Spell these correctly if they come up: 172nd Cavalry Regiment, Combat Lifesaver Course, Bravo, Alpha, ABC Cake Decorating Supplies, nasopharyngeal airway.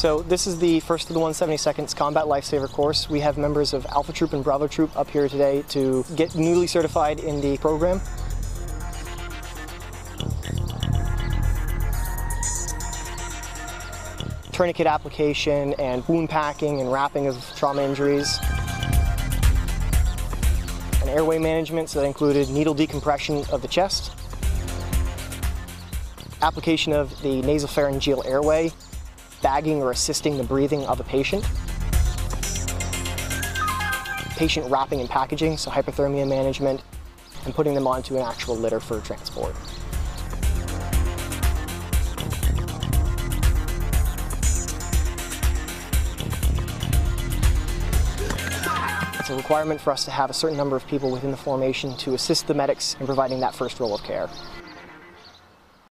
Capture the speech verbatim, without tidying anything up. So this is the first of the one seventy-second's Combat Lifesaver course. We have members of Alpha Troop and Bravo Troop up here today to get newly certified in the program. Tourniquet application and wound packing and wrapping of trauma injuries. And airway management, so that included needle decompression of the chest. Application of the nasopharyngeal airway, bagging or assisting the breathing of a patient. Patient wrapping and packaging, so hypothermia management, and putting them onto an actual litter for transport. It's a requirement for us to have a certain number of people within the formation to assist the medics in providing that first role of care.